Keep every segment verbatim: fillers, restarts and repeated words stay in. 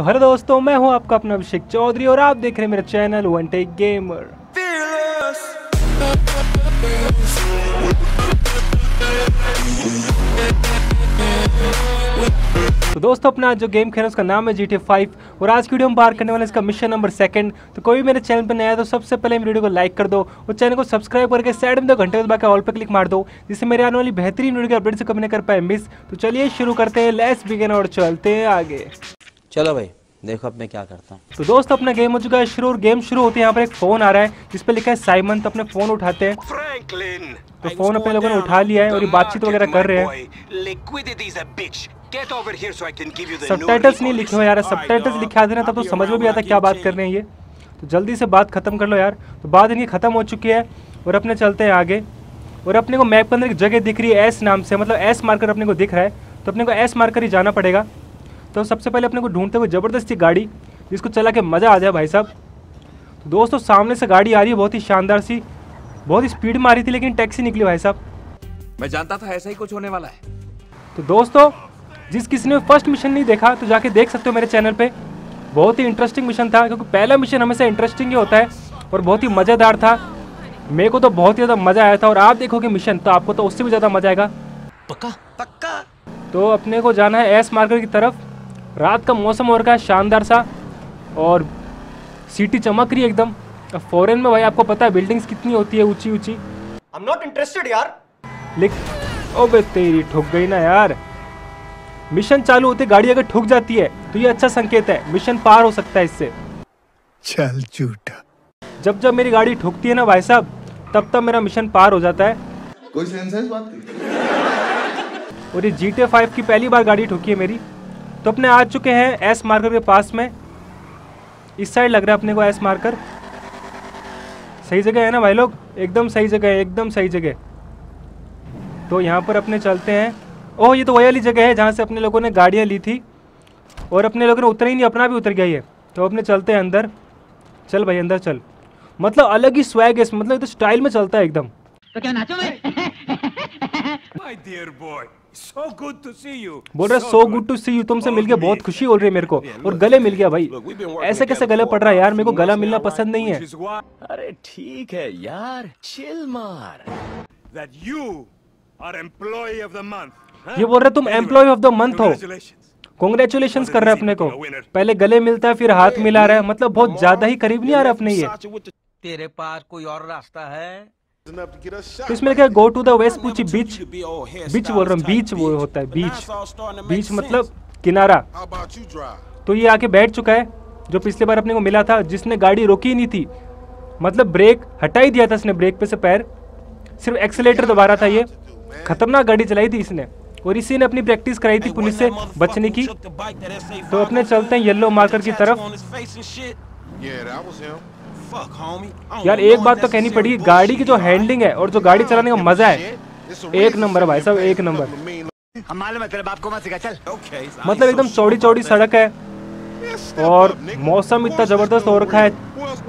तो हेलो दोस्तों, मैं हूं आपका अपना अभिषेक चौधरी और आप देख रहे हैं मेरा चैनल वन टेक गेमर। तो दोस्तों, अपना आज जो गेम खेल उसका नाम है जी टी ए फाइव और आज की वीडियो हम बाहर करने वाले इसका मिशन नंबर सेकंड। तो कोई भी मेरे चैनल पर नया है तो सबसे पहले मेरी वीडियो को लाइक कर दो और चैनल को सब्सक्राइब करके साइड में दो घंटे के बाद ऑल पे क्लिक मार दो, जिससे मेरे आने वाली बेहतरीन वीडियो के अपडेट से कभी ना कर पाए मिस। तो चलिए शुरू करते हैं, लेट्स बिगिन और चलते हैं आगे। चलो भाई देखो अब मैं क्या करता हूँ। तो दोस्तों अपना गेम हो चुका है शुरू और गेम शुरू होते हैं यहाँ पर एक फोन आ रहा है जिस पर लिखा है साइमन। तो अपने फोन उठाते हैं, फ्रैंकलिन। तो फोन अपने लोगों ने उठा लिया है और ये बातचीत वगैरह कर रहे हैं। सबटाइटल्स नहीं लिखे हो यार, सबटाइटल्स लिखा देना तब तो समझ में भी आता क्या बात कर रहे हैं ये। तो जल्दी से बात खत्म कर लो यार। तो बात इनकी खत्म हो चुकी है और अपने चलते हैं आगे। और अपने को मैप के अंदर एक जगह दिख रही है एस नाम से, मतलब एस मार्कर अपने को दिख रहा है। तो अपने को एस मार्कर ही जाना पड़ेगा। तो सबसे पहले अपने को ढूंढते हुए ज़बरदस्ती गाड़ी जिसको चला के मज़ा आ जाए भाई साहब। तो दोस्तों सामने से गाड़ी आ रही है, बहुत ही शानदार सी, बहुत ही स्पीड में आ रही थी लेकिन टैक्सी निकली भाई साहब। मैं जानता था ऐसा ही कुछ होने वाला है। तो दोस्तों जिस किसी ने फर्स्ट मिशन नहीं देखा तो जाके देख सकते हो मेरे चैनल पे, बहुत ही इंटरेस्टिंग मिशन था क्योंकि पहला मिशन हमेशा इंटरेस्टिंग ही होता है और बहुत ही मज़ेदार था। मेरे को तो बहुत ही ज़्यादा मज़ा आया था और आप देखोगे मिशन तो आपको तो उससे भी ज़्यादा मज़ा आएगा, पक्का पक्का। तो अपने को जाना है एस मार्कर की तरफ। रात का मौसम हो रखा है शानदार सा और सिटी चमक रही है एकदम। फॉरेन में भाई आपको पता है बिल्डिंग्स कितनी होती है ऊँची ऊँची। आई एम नॉट इंटरेस्टेड यार। लिख ओ बे तेरी ठुक गई ना यार। मिशन चालू होते गाड़ी अगर ठुक जाती है तो ये अच्छा संकेत है, मिशन पार हो सकता है इससे। चल झूठा। जब जब मेरी गाड़ी ठुकती है ना भाई साहब तब तब मेरा मिशन पार हो जाता है। कोई सेंस है इस बात की? और ये जी टी ए फाइव की पहली बार गाड़ी ठुकी है मेरी। तो अपने आ चुके हैं एस मार्कर के पास में, इस साइड लग रहा है अपने को एस मार्कर। सही जगह है ना भाई लोग, एकदम सही जगह है, एकदम सही जगह। तो यहाँ पर अपने चलते हैं। ओह ये तो वही वाली जगह है जहाँ से अपने लोगों ने गाड़ियाँ ली थी और अपने लोगों ने उतरा ही नहीं, अपना भी उतर गया है। तो अपने चलते हैं अंदर। चल भाई अंदर चल, मतलब अलग ही स्वैग है, मतलब ये तो स्टाइल में चलता है एकदम। तो क्या नाचो मैं? My dear boy, so good to see you. बोल रहा है so good to see you, तुमसे मिलके बहुत खुशी हो रही है मेरे को। और गले मिल गया भाई, ऐसे कैसे गले पड़ रहा है यार, मेरे को गला मिलना पसंद नहीं है। अरे ठीक है यार, चिल मार। That you are employee of the month. ये बोल रहे तुम एम्प्लॉय ऑफ द मंथ हो, कॉन्ग्रेचुलेशन कर रहे हैं अपने को। पहले गले मिलता है फिर हाथ मिला रहा है, मतलब बहुत ज्यादा ही करीब नहीं आ रहा अपने ये। तेरे पास कोई और रास्ता है? तो इसमें क्या गो टू द वेस्ट पूछी बीच बीच बोल रहा हूँ, बीच वो होता है बीच बीच मतलब किनारा। तो ये आके बैठ चुका है जो पिछले बार अपने को मिला था, जिसने गाड़ी रोकी नहीं थी, मतलब ब्रेक हटा ही दिया था इसने, ब्रेक पे से पैर, सिर्फ एक्सेलेटर दोबारा था। ये खतरनाक गाड़ी चलाई थी इसने और इसी ने अपनी प्रैक्टिस कराई थी पुलिस से बचने की। तो अपने चलते हैं येलो मार्कर की तरफ। यार एक बात तो कहनी पड़ी, गाड़ी की जो हैंडलिंग है और जो गाड़ी चलाने का मजा है एक नंबर भाई साहब, एक नंबर। मतलब एकदम चौड़ी चौड़ी सड़क है और मौसम इतना जबरदस्त हो रखा है,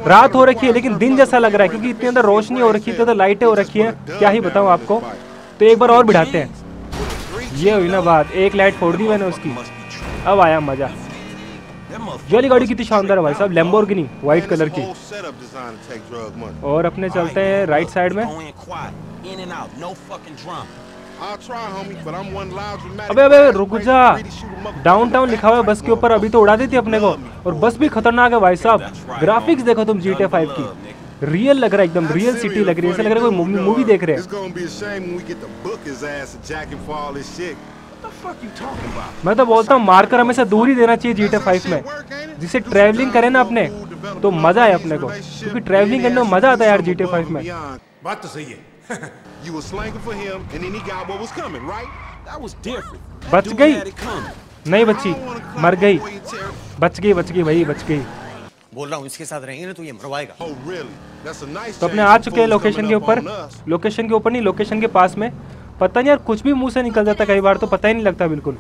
रात हो रखी है लेकिन दिन जैसा लग रहा है क्योंकि इतनी ज्यादा रोशनी हो रखी है, इतनी लाइटें हो रखी है, क्या ही बताऊँ आपको। तो एक बार और बिठाते हैं। ये हुई ना बात, एक लाइट फोड़ दी मैंने उसकी, अब आया मजा। ये वाली गाड़ी कितनी शानदार है भाई साहब, लेम्बोर्गिनी वाइट कलर की। और अपने चलते हैं राइट साइड में। अबे अबे रुक जा, डाउनटाउन लिखा हुआ है बस के ऊपर, अभी तो उड़ा देती अपने को। और बस भी खतरनाक है भाई साहब, ग्राफिक्स देखो तुम जी टी ए फाइव की, रियल लग रहा है एकदम, रियल सिटी लग रही है, ऐसा लग रहा है कोई मूवी देख रहे हैं। मैं तो बोलता हूँ मार्कर हमेशा दूर ही देना चाहिए जी टी ए फाइव में, जिससे ट्रैवलिंग करें ना अपने तो मजा है अपने को, क्योंकि ट्रैवलिंग करने में मजा आता है यार जी टी ए फाइव में। बात तो सही है। बच गई नहीं, बची मर गई, बच गई बच गई भाई बच गई। बोल रहा हूँ इसके साथ रहेंगे ना तो ये मरवाएगा। oh, really? nice तो अपने आ चुके हैं लोकेशन के ऊपर, लोकेशन के ऊपर नहीं लोकेशन के पास में। पता नहीं यार कुछ भी मुंह से निकल जाता कई बार, तो पता ही नहीं लगता बिल्कुल।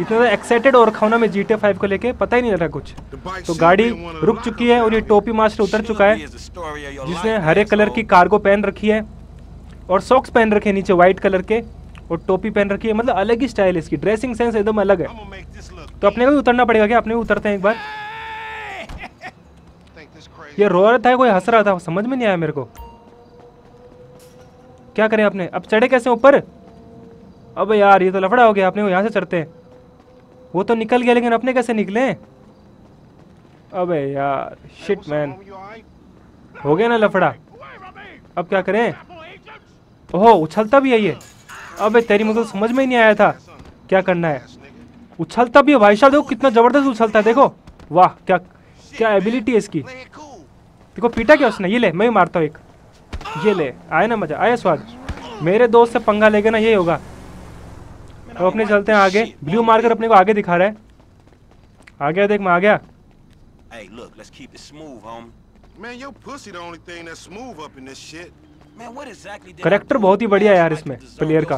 इतना ज़्यादा एक्साइटेड और खाना में जी टी ए फाइव को लेके पता ही नहीं लग रहा कुछ। तो गाड़ी रुक चुकी है और ये टोपी मास्टर उतर चुका है जिसने हरे कलर की कार्गो पहन रखी है और सॉक्स पहन रखे नीचे वाइट कलर के और टोपी पहन रखी है, मतलब अलग ही स्टाइल है इसकी, ड्रेसिंग सेंस एकदम अलग है। तो अपने को भी उतरना पड़ेगा क्या? अपने भी उतरते हैं एक बार। ये रो रहा था, कोई हंस रहा था, समझ में नहीं आया मेरे को। क्या करें आपने? अब चढ़े कैसे ऊपर? अब यार ये तो लफड़ा हो गया। अपने को यहाँ से चढ़ते हैं, वो तो निकल गया लेकिन अपने कैसे निकले? अबे यार शिट मैन, हो गया ना लफड़ा। अब क्या करें? ओहो उछलता भी है ये। अबे तेरी मुझे समझ में ही नहीं आया था क्या करना है। उछलता भी है भाई साहब, देखो कितना जबरदस्त उछलता है, देखो वाह क्या क्या एबिलिटी है इसकी। देखो पीटा क्या उसने, ये ले मैं मारता हूँ एक, ये ले आया ना मजा, आया स्वाद। मेरे दोस्त से पंगा लेगा ना ये होगा। अब तो अपने चलते हैं आगे, ब्लू मार्कर अपने को आगे दिखा रहा है। आ गया देख मैं आ गया। Hey, look, let's keep it smooth, homie. Man, your pussy the only thing that's smooth up in this shit. Man, what exactly did character बहुत ही बढ़िया यार इसमें प्लेयर का।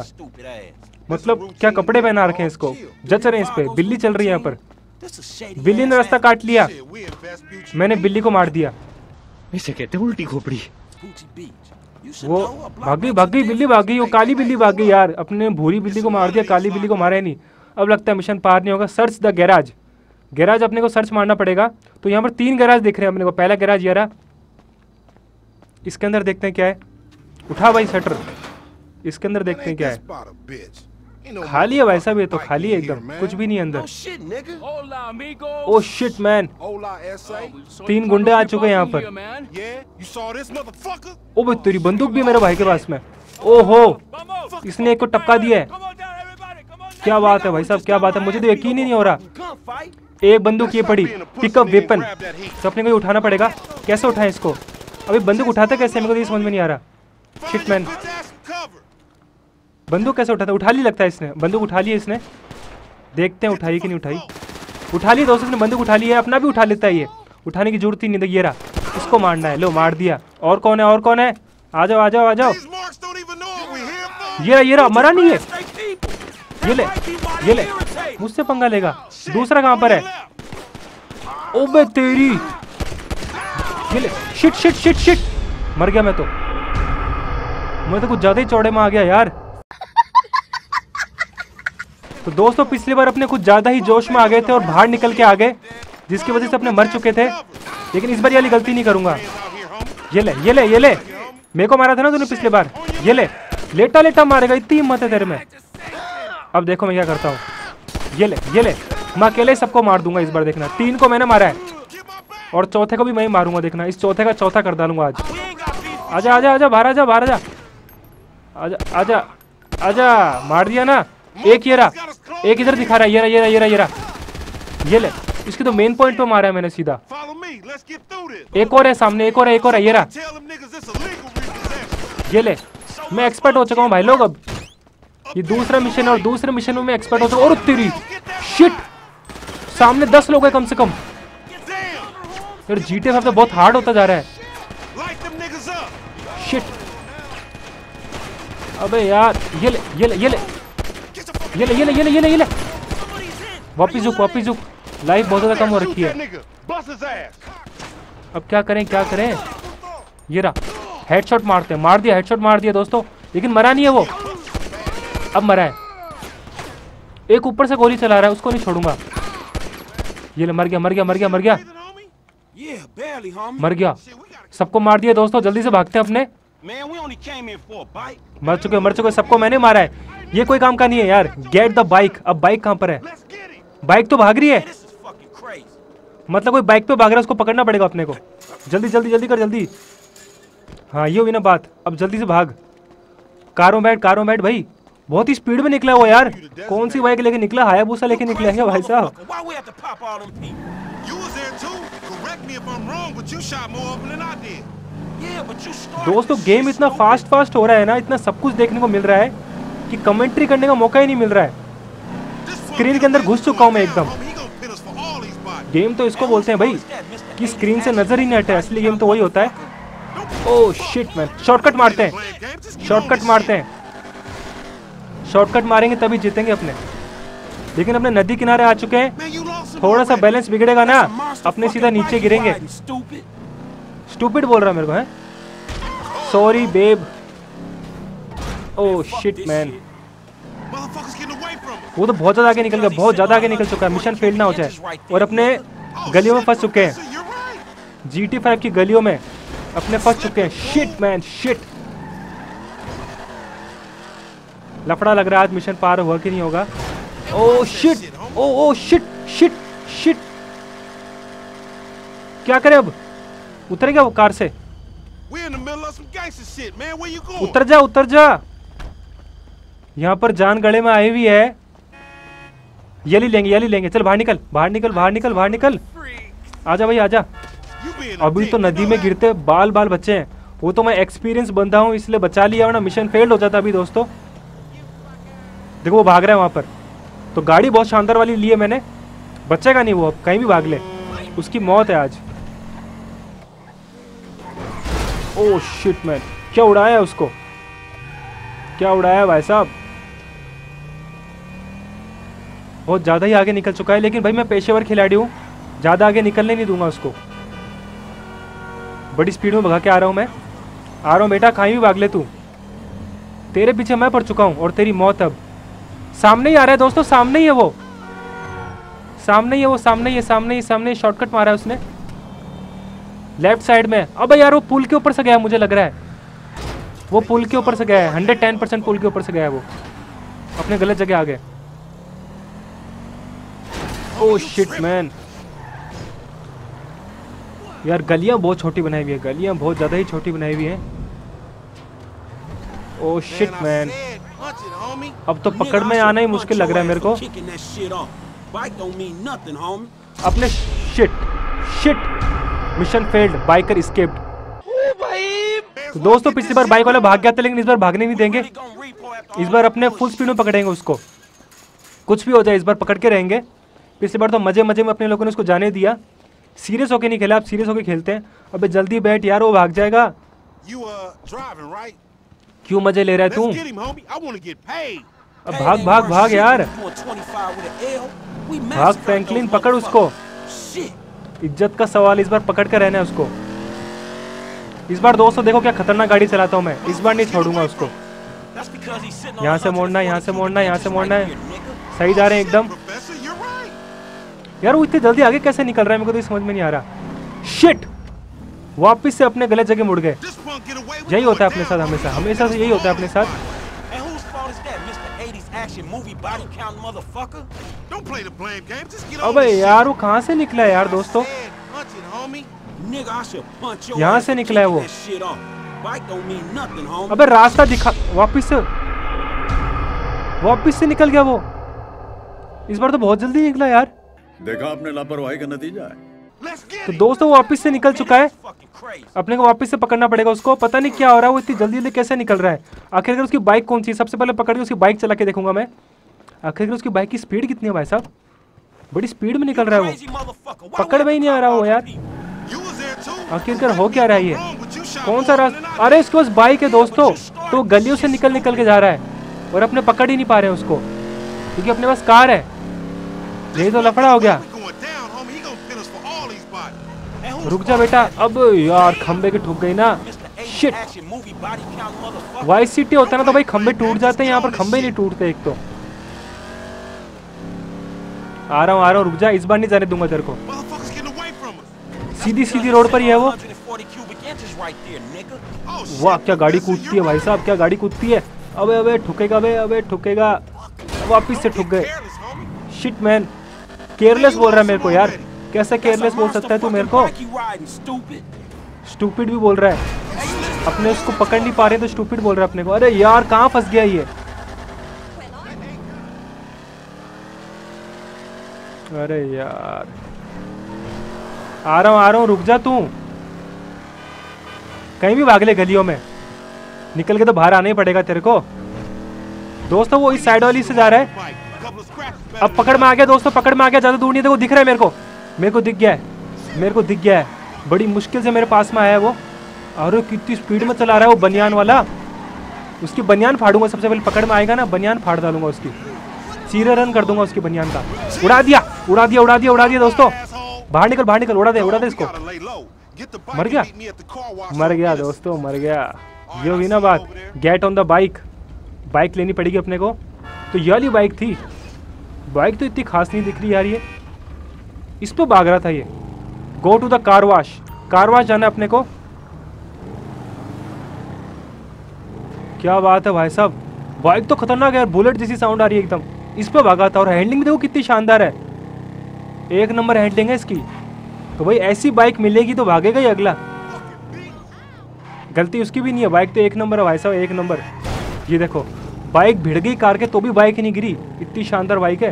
मतलब क्या कपड़े पहना रखे हैं इसको, जच रहे हैं इस पे। बिल्ली चल रही है यहाँ पर, बिल्ली ने रास्ता काट लिया, मैंने बिल्ली को मार दिया। इसे कहते हैं उल्टी खोपड़ी। वो भागी भागी बिल्ली भागी, वो काली बिल्ली भागी यार। अपने भूरी बिल्ली को मार दिया, काली बिल्ली को मारा ही नहीं। अब लगता है मिशन पार नहीं होगा। सर्च द गैराज, गैराज अपने को सर्च मारना पड़ेगा। तो यहाँ पर तीन गैराज दिख रहे हैं अपने को। पहला गैराज ये रहा, इसके अंदर देखते हैं क्या है। उठा भाई शटर, इसके अंदर देखते हैं क्या है। खाली है भाई साहब, ये तो खाली है एकदम, कुछ भी नहीं अंदर। ओ शिट मैन, तीन गुंडे आ चुके हैं यहाँ पर। ओ भाई तेरी बंदूक भी मेरे भाई के पास में। ओहो इसने एक को टपका दिया है। क्या बात है भाई साहब, क्या बात है, मुझे तो यकीन ही नहीं हो रहा। एक बंदूक ये पड़ी, पिकअप वेपन। तो अपने को ये उठाना पड़ेगा, कैसे उठाएं इसको? अभी बंदूक उठाता कैसे, मेरे को ये समझ में नहीं आ रहा। शिट मैन, बंदूक कैसे उठाता? उठा ली लगता है इसने, बंदूक उठा ली इसने। देखते हैं उठाई कि नहीं उठाई। उठा ली दोस्तों, बंदूक उठा ली है, अपना भी उठा लेता है ये, उठाने की जरूरत ही नहीं। देखिए रहा, इसको मारना है, लो मार दिया। और कौन है, और कौन है? आ जाओ आ जाओ आ जाओ। ये ये रहा, मरा नहीं है। ये ले ये ले, मुझसे पंगा लेगा। दूसरा कहाँ पर है? ओबे तेरी, ये ले। शिट शिट शिट शिट, मर गया मैं तो। मैं तो कुछ ज्यादा ही चौड़े में आ गया यार। तो दोस्तों पिछली बार अपने कुछ ज्यादा ही जोश में आ गए थे और बाहर निकल के आ गए, जिसकी वजह से अपने मर चुके थे। लेकिन इस बार ये गलती नहीं करूंगा। ये ले ये ले ये ले, मेरे को मारा था ना तूने पिछली बार। ये ले, लेटा लेटा मारेगा, इतनी हिम्मत है तेरे में। अब देखो मैं क्या करता हूँ। ये ले ये ले, मैं अकेले सबको मार दूंगा इस बार, देखना। तीन को मैंने मारा है और चौथे को भी मैं ही मारूंगा, देखना। इस चौथे का चौथा कर डालूंगा आज। आजा आजा आजा, बाहर आजा बाहर आजा आजा आजा आजा, मार दिया ना। एक ये रहा, एक इधर दिखा रहा है। ये रहा ये रहा ये रहा ये रहा, ये ले। इसके तो मेन पॉइंट पे मारा है मैंने सीधा। एक और है सामने, एक और है, एक और है। ये रहा, ये ले। मैं एक्सपर्ट हो चुका हूँ भाई लोग अब। ये दूसरा मिशन है और दूसरे मिशन में एक्सपर्ट होता है। और तेरी शिट, सामने दस लोग हैं कम से कम यार। जीटे फाइव तो बहुत हार्ड होता जा रहा है। शिट, अबे यार। ये ले ये ले ये ले ये ले ये ले ये ले ये ले ये ले, वापिस झुक वापिस झुक। लाइफ बहुत ज़्यादा कम हो रखी है। अब क्या करें क्या करें? ये रहा, हेडशॉट मारते हैं। मार दिया, हेडशॉट मार दिया दोस्तों, लेकिन मरा नहीं है वो। अब मरा है। एक ऊपर से गोली चला रहा है, उसको नहीं छोड़ूंगा। ये ले, मर गया मर गया मर गया मर गया मर गया। सबको मार दिया दोस्तों, जल्दी से भागते हैं अपने। मर चुके मर चुके, सबको मैंने मारा है। ये कोई काम का नहीं है यार। Get the bike. अब बाइक कहाँ पर है? बाइक तो भाग रही है, मतलब कोई बाइक पे भाग रहा है, उसको पकड़ना पड़ेगा अपने को। जल्दी जल्दी जल्दी कर, जल्दी। हाँ ये हुई ना बात। अब जल्दी से भाग। कारों बैठ कारों बैठ भाई, बहुत ही स्पीड में निकला हुआ यार। कौन सी बाइक लेके निकला? हायाबूसा लेके निकला है भाई साहब। दोस्तों गेम इतना फास्ट फास्ट हो रहा है ना, इतना सब कुछ देखने को मिल रहा है कि कमेंट्री करने का मौका ही नहीं मिल रहा है। स्क्रीन के अंदर घुस चुका हूँ मैं एकदम। गेम तो इसको बोलते हैं भाई कि स्क्रीन से नजर ही नहीं हटे। असली गेम तो वही होता है। ओह शिट मैन, शॉर्टकट मारते हैं, शॉर्टकट मारते हैं। शॉर्टकट मारेंगे तभी जीतेंगे अपने। लेकिन अपने नदी किनारे आ चुके हैं, थोड़ा सा बैलेंस बिगड़ेगा ना अपने, सीधा नीचे गिरेंगे। स्टूपिड बोल रहा मेरे को है, sorry babe. Oh shit man, वो तो बहुत ज़्यादा आगे निकल गया, बहुत ज़्यादा आगे निकल चुका है। मिशन फेल ना हो जाए। और अपने गलियों में फंस चुके हैं, जी टी फाइव की गलियों में अपने फंस चुके हैं। शिट मैन शिट, लफड़ा लग रहा है आज। मिशन पार हुआ कि नहीं होगा? Oh shit, oh oh shit shit shit, क्या करें अब? उतरेगा वो कार से? उतर जा उतर जा, यहाँ पर जान गड़े में आई हुई है। यली लेंगे यली लेंगे, चल बाहर निकल बाहर निकल बाहर निकल बाहर निकल। आजा भाई आजा। अभी तो नदी में गिरते बाल बाल बच्चे हैं। वो तो मैं एक्सपीरियंस बंदा हूँ इसलिए बचा लिया, वरना मिशन फेल हो जाता अभी। दोस्तों देखो वो भाग रहा है वहाँ पर, तो गाड़ी बहुत शानदार वाली ली है मैंने, बचेगा नहीं वो, अब कहीं भी भाग ले, उसकी मौत है आज। ओह शिट मैन, क्या उड़ाया उसको, क्या उड़ाया भाई साहब। बहुत ज़्यादा ही आगे निकल चुका है, लेकिन भाई मैं पेशेवर खिलाड़ी हूँ, ज़्यादा आगे निकलने नहीं दूंगा उसको। बड़ी स्पीड में भगा के आ रहा हूँ मैं, आ रहा हूँ बेटा, कहीं भी भाग ले तू, तेरे पीछे मैं पड़ चुका हूँ और तेरी मौत अब। सामने ही आ रहा है दोस्तों, सामने ही है वो, सामने ही है वो, सामने ही है, सामने ही सामने। शॉर्टकट मारा है उसने लेफ्ट साइड में। अब यार वो पुल के ऊपर से गया है, मुझे लग रहा है वो पुल के ऊपर से गया है। हंड्रेड टेन परसेंट पुल के ऊपर से गया है वो, अपने गलत जगह आ गए। ओह शिट मैन, यार गलियाँ बहुत छोटी बनाई हुई है, गलियाँ बहुत ज़्यादा ही छोटी बनाई हुई हैं। ओह शिट मैन, अब तो पकड़ में आना ही मुश्किल लग रहा है मेरे को। अपने shit shit, mission failed, biker escaped. तो दोस्तों पिछली बार बाइक वाला भाग गया था, लेकिन इस बार भागने नहीं देंगे, इस बार अपने फुल स्पीड में पकड़ेंगे उसको, कुछ भी हो जाए इस बार पकड़ के रहेंगे। पिछली बार तो मजे मजे में अपने लोगों ने उसको जाने दिया, सीरियस होके नहीं खेला, आप सीरियस होके खेलते हैं। अबे जल्दी बैठ यार, वो भाग जाएगा। क्यों मजे ले रहा है तू? अब भाग भाग भाग यार, भाग फ्रैंकलिन, पकड़ उसको। इज्जत का सवाल, इस बार पकड़ कर रहना है उसको। इस बार दोस्तों देखो क्या खतरनाक गाड़ी चलाता हूँ मैं, इस बार नहीं छोड़ूंगा उसको। यहाँ से मोड़ना, यहाँ से मोड़ना, यहाँ से मोड़ना है। सही जा रहे हैं एकदम। यार वो इतनी जल्दी आगे कैसे निकल रहा है, मेरे को तो समझ में नहीं आ रहा। शिट, वापिस से अपने गलत जगह मुड़ गए। यही होता है अपने साथ हमेशा, हमेशा से यही होता है अपने साथ। अबे यार वो कहाँ से निकला है यार दोस्तों, यहाँ से निकला है वो। अबे रास्ता दिखा, वापिस से वापिस से निकल गया वो। इस बार तो बहुत जल्दी निकला यार, देखा आपने लापरवाही का नतीजा है। तो दोस्तों वो वापस से निकल चुका है, अपने को वापस से पकड़ना पड़ेगा उसको। पता नहीं क्या हो रहा है, वो इतनी जल्दी जल्दी कैसे निकल रहा है। आखिरकार उसकी बाइक कौन सी है, सबसे पहले पकड़ के उसकी बाइक चला के देखूंगा मैं। आखिरकार उसकी बाइक की स्पीड कितनी है भाई साहब, बड़ी स्पीड में निकल रहा है वो, पकड़ में ही नहीं आ रहा वो यार। आखिरकार हो क्या रहा है ये, कौन सा रास्ता? अरे उसके पास बाइक है दोस्तों, तो वो गलियों से निकल निकल के जा रहा है और अपने पकड़ ही नहीं पा रहे हैं उसको, क्योंकि अपने पास कार है। यही तो लफड़ा हो गया। रुक जा बेटा, अब यार खंबे की ठुक गई ना। शिट, वाई सिटी होता ना तो भाई खंबे टूट जाते हैं, यहाँ पर खंबे नहीं टूटते। एक तो आ रहा हूँ आ रहा हूँ, रुक जा, इस बार नहीं जाने दूंगा तेरे को। सीधी सीधी रोड पर ही है वो। वाह क्या गाड़ी कूदती है भाई साहब, क्या गाड़ी कूदती है। अबे अबे ठुकेगा, अबे अबे ठुकेगा, वापिस से ठुक गए। शिट मैन, केयरलेस बोल रहा है मेरे को यार, कैसे केयरलेस बोल सकता है तू मेरे को? स्टूपिड भी बोल रहा है, अपने उसको पकड़ नहीं पा रहे तो स्टूपिड बोल रहा है अपने को। अरे यार कहाँ फंस गया ये, अरे यार। आ रहा हूँ आ रहा हूँ, रुक जा तू, कहीं भी भाग ले, गलियों में निकल के तो बाहर आना ही पड़ेगा तेरे को। दोस्तों वो इस साइड वाली से जा रहा है, अब पकड़ में आ गया दोस्तों, पकड़ में आ गया, ज्यादा दूर नहीं। देखो दिख रहा है मेरे को, मेरे को दिख गया है, मेरे को दिख गया है। बड़ी मुश्किल से मेरे पास में आया है वो। और कितनी स्पीड में चला रहा है वो बनियान वाला, उसकी बनियान फाड़ूंगा सबसे पहले। पकड़ में आएगा ना, बनियान फाड़ डालूंगा उसकी, सीरा रन कर दूंगा उसकी बनियान का। उड़ा दिया उड़ा दिया उड़ा दिया उड़ा दिया दोस्तों, बाहर निकल बाहर निकल, उड़ा दे उड़ा दे इसको। मर गया मर गया दोस्तों, मर गया। ये हुई ना बात, get on the bike, bike लेनी पड़ेगी अपने को। तो ये वाली बाइक थी, बाइक तो इतनी खास नहीं दिख रही यार, ये इस पर भाग रहा था ये। Go to the car wash, car wash जाना अपने को। क्या बात है भाई साहब, बाइक तो खतरनाक है यार, बुलेट जैसी साउंड आ रही है एकदम। इस पर भागा था और हैंडलिंग भी देखो कितनी शानदार है, एक नंबर हैंडलिंग है इसकी। तो भाई ऐसी बाइक मिलेगी तो भागेगा ही अगला, गलती उसकी भी नहीं है। बाइक तो एक नंबर है भाई साहब, एक नंबर। ये देखो बाइक भिड़ गई कार के तो भी बाइक ही नहीं गिरी, इतनी शानदार बाइक है।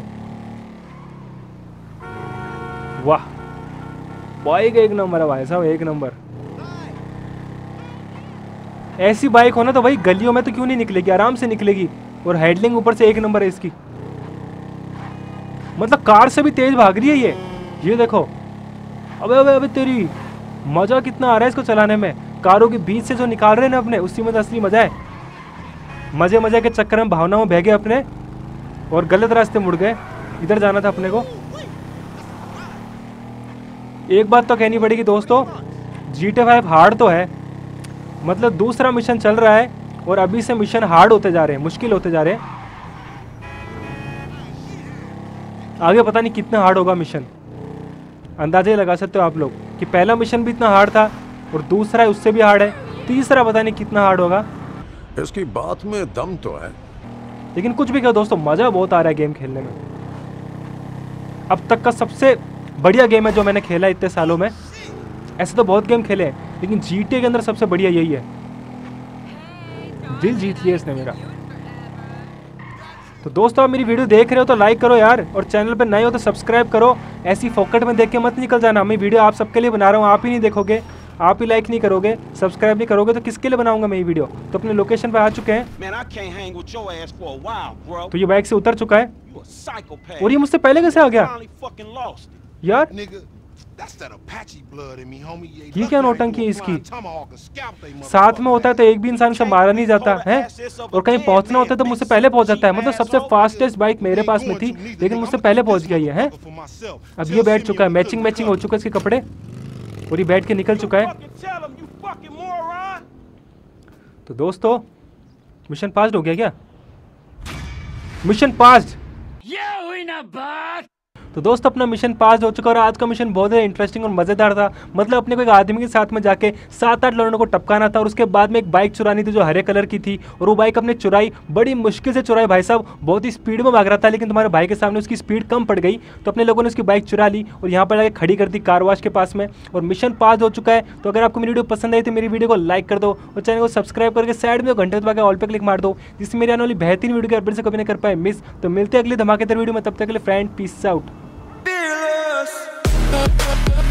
वाह बाइक एक नंबर है भाई साहब, एक नंबर। ऐसी बाइक होना तो भाई गलियों में तो क्यों नहीं निकलेगी, आराम से निकलेगी। और हैंडलिंग ऊपर से एक नंबर है इसकी, मतलब कार से भी तेज भाग रही है ये। ये देखो अबे अबे अबे तेरी, मज़ा कितना आ रहा है इसको चलाने में। कारों के बीच से जो निकाल रहे हैं ना अपने, उसी में तो असली मज़ा है। मज़े मज़े के चक्कर में भावनाओं में बह अपने और गलत रास्ते मुड़ गए। इधर जाना था अपने को। एक बात तो कहनी पड़ेगी दोस्तों, G T A five hard तो है, मतलब दूसरा मिशन चल रहा है और अभी से मिशन हार्ड होते जा रहे हैं, मुश्किल होते जा रहे हैं। आगे पता नहीं कितना हार्ड होगा मिशन, अंदाज़ा ही लगा सकते हो आप लोग कि पहला मिशन भी इतना हार्ड था और दूसरा है उससे भी हार्ड है, तीसरा पता नहीं कितना हार्ड होगा। इसकी बात में दम तो है, लेकिन कुछ भी कहो दोस्तों मज़ा बहुत आ रहा है गेम खेलने में। अब तक का सबसे बढ़िया गेम है जो मैंने खेला इतने सालों में। ऐसे तो बहुत गेम खेले हैं, लेकिन जी टी ए के अंदर सबसे बढ़िया यही है। दिल जीत लिया इसने मेरा। तो दोस्तों आप मेरी वीडियो देख रहे हो तो लाइक करो यार, और चैनल पर नए हो तो सब्सक्राइब करो। ऐसी फोकट में देख के मत निकल जाना, मैं वीडियो आप सबके लिए बना रहा हूँ। आप ही नहीं देखोगे, आप ही लाइक नहीं करोगे, सब्सक्राइब नहीं करोगे तो किसके लिए बनाऊंगा मैं ये वीडियो। तो अपने लोकेशन पर आ चुके हैं, तो ये बाइक से उतर चुका है और ये मुझसे पहले कैसे आ गया यार। ये क्या नौटंकी है इसकी, साथ में होता है तो एक भी इंसान से मारा नहीं जाता है, और कहीं पहुंचना होता है तो मुझसे पहले पहुंच जाता है। मतलब सबसे फास्टेस्ट बाइक मेरे पास में थी, लेकिन मुझसे पहले पहुंच गया ये है। अब ये बैठ चुका है, मैचिंग मैचिंग हो चुका है इसके कपड़े, और ये बैठ के निकल चुका है। तो दोस्तों मिशन पास हो गया क्या, मिशन पास। तो दोस्तों अपना मिशन पास हो चुका है, और आज का मिशन बहुत ही इंटरेस्टिंग और मज़ेदार था। मतलब अपने को एक आदमी के साथ में जाके सात आठ लड़कों को टपकाना था, और उसके बाद में एक बाइक चुरानी थी जो हरे कलर की थी, और वो बाइक अपने चुराई, बड़ी मुश्किल से चुराई भाई साहब। बहुत ही स्पीड में भाग रहा था, लेकिन तुम्हारे भाई के सामने उसकी स्पीड कम पड़ गई, तो अपने लोगों ने उसकी बाइक चुरा ली और यहाँ पर आगे खड़ी कर दी कार वॉश के पास में, और मिशन पास हो चुका है। तो अगर आपको मेरी वीडियो पसंद आई तो मेरी वीडियो को लाइक कर दो, और चैनल को सब्सक्राइब करके साइड में घंटे दबा के ऑल पे क्लिक मार दो, जिससे मेरी आने वाली बेहतरीन वीडियो के अपडेट से कभी नहीं कर पाए मिस। तो मिलते अगले धमाकेदार वीडियो में, तब तक के लिए फ्रेंड पीस आउट।